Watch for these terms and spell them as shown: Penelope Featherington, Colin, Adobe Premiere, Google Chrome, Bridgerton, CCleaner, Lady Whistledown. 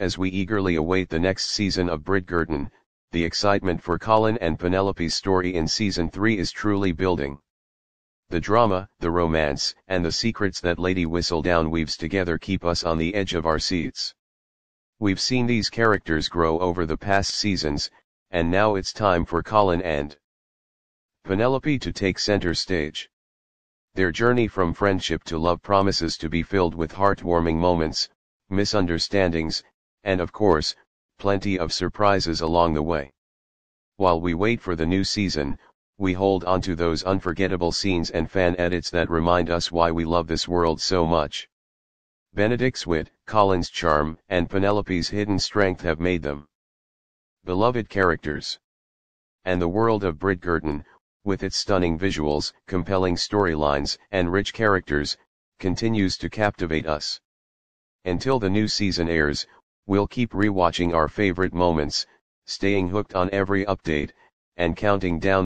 much as we eagerly await the next season of Bridgerton, the excitement for Colin and Penelope's story in season 3 is truly building. The drama, the romance, and the secrets that Lady Whistledown weaves together keep us on the edge of our seats. We've seen these characters grow over the past seasons, and now it's time for Colin and Penelope to take center stage. Their journey from friendship to love promises to be filled with heartwarming moments, misunderstandings, and of course, plenty of surprises along the way. While we wait for the new season, we hold on to those unforgettable scenes and fan edits that remind us why we love this world so much. Benedict's wit, Colin's charm, and Penelope's hidden strength have made them beloved characters. And the world of Bridgerton, with its stunning visuals, compelling storylines, and rich characters, continues to captivate us. Until the new season airs, we'll keep rewatching our favorite moments, staying hooked on every update, and counting down